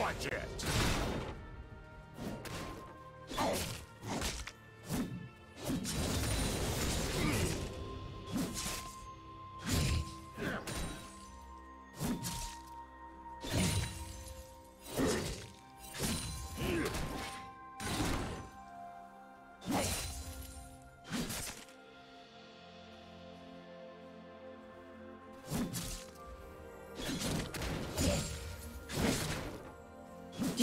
Watch it! Do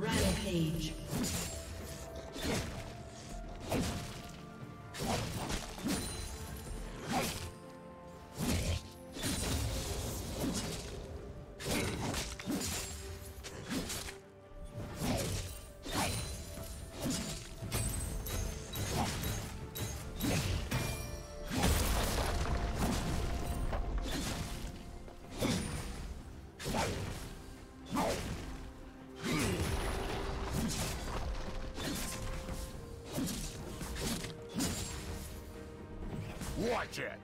Rampage. Watch it!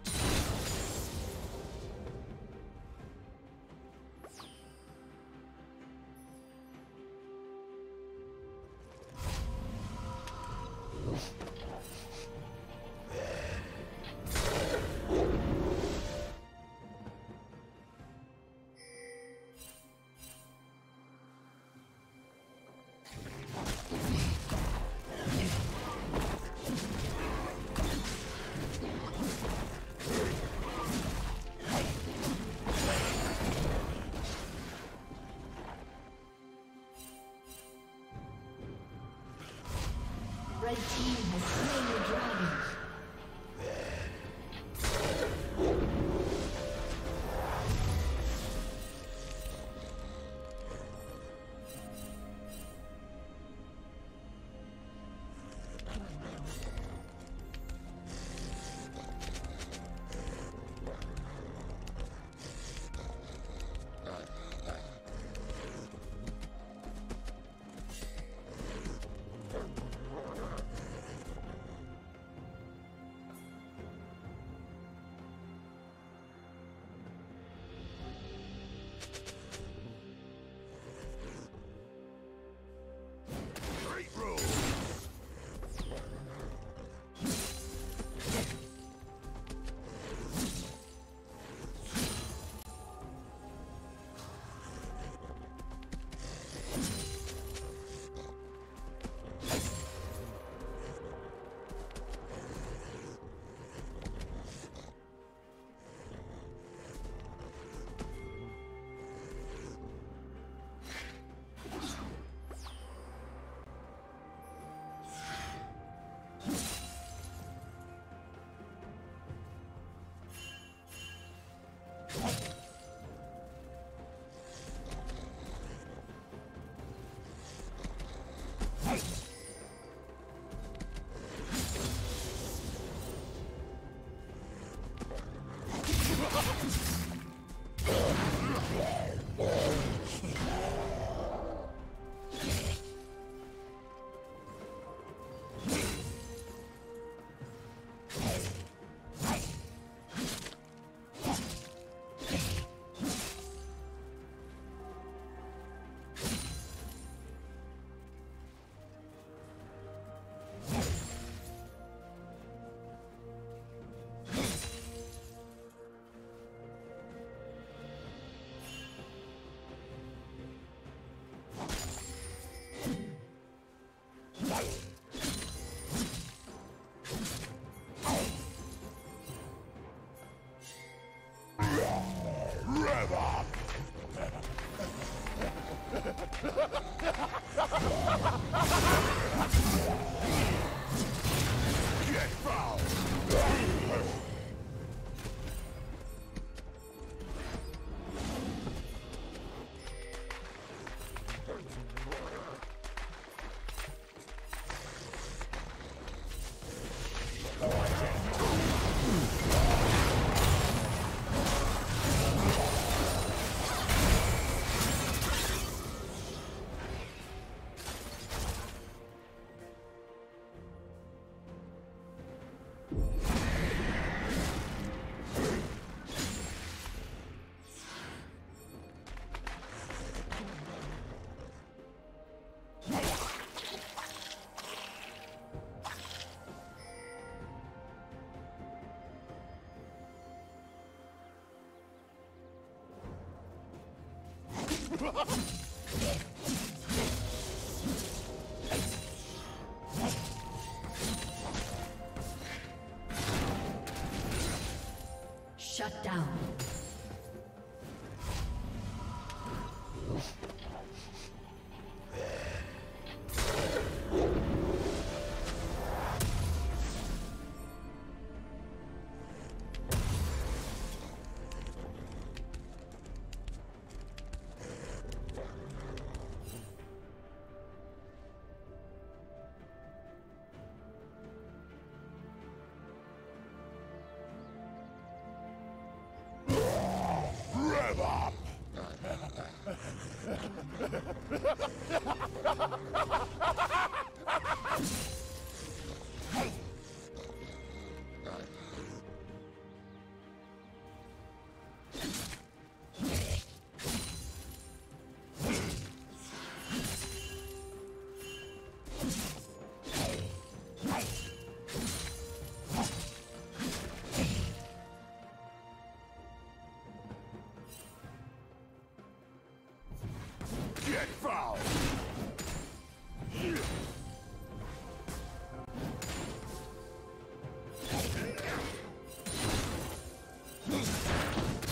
Shut down.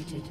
executed.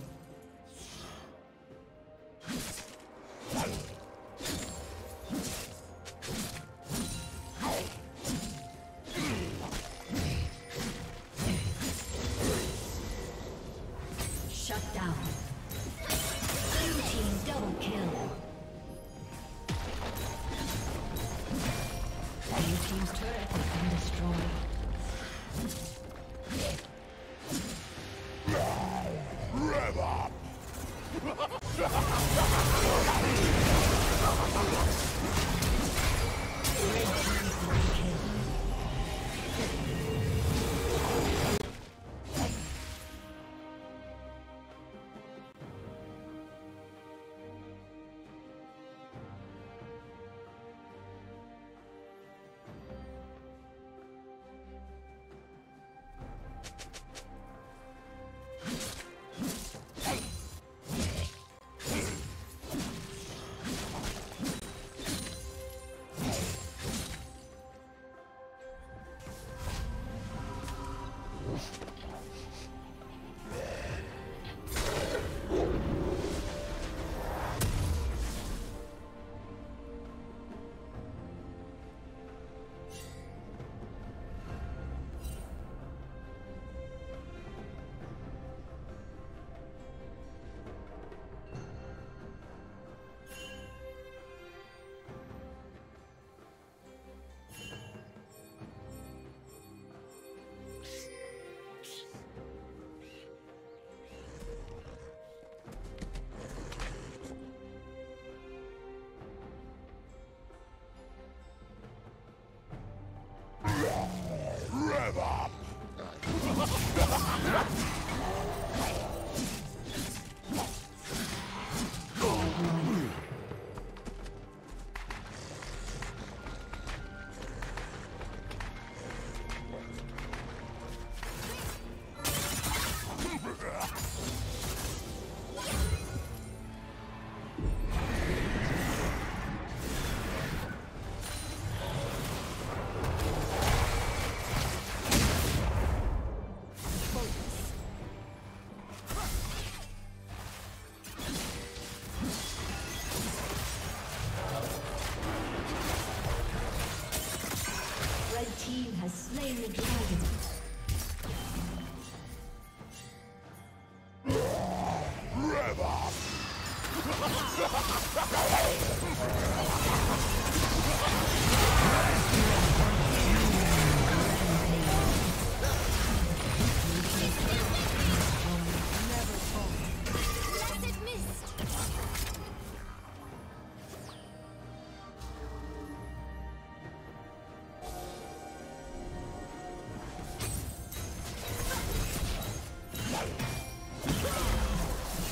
The dragon.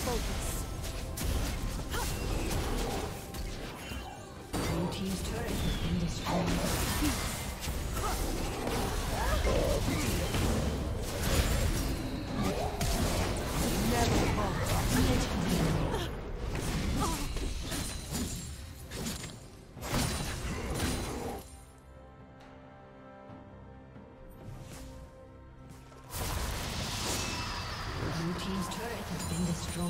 Focus. team's turret has been destroyed.